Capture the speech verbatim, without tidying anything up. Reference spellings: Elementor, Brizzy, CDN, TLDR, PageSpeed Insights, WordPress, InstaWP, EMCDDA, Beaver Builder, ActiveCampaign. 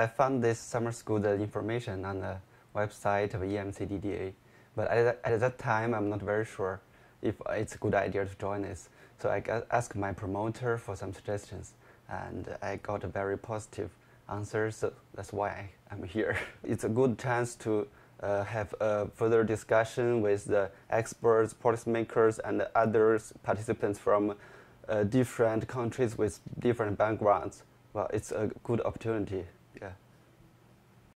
I found this summer school the information on the website of E M C D D A, but at, at that time I'm not very sure if it's a good idea to join this. So I asked my promoter for some suggestions, and I got a very positive answer, so that's why I'm here. It's a good chance to uh, have a further discussion with the experts, policymakers, and other participants from uh, different countries with different backgrounds. Well, it's a good opportunity. Yeah.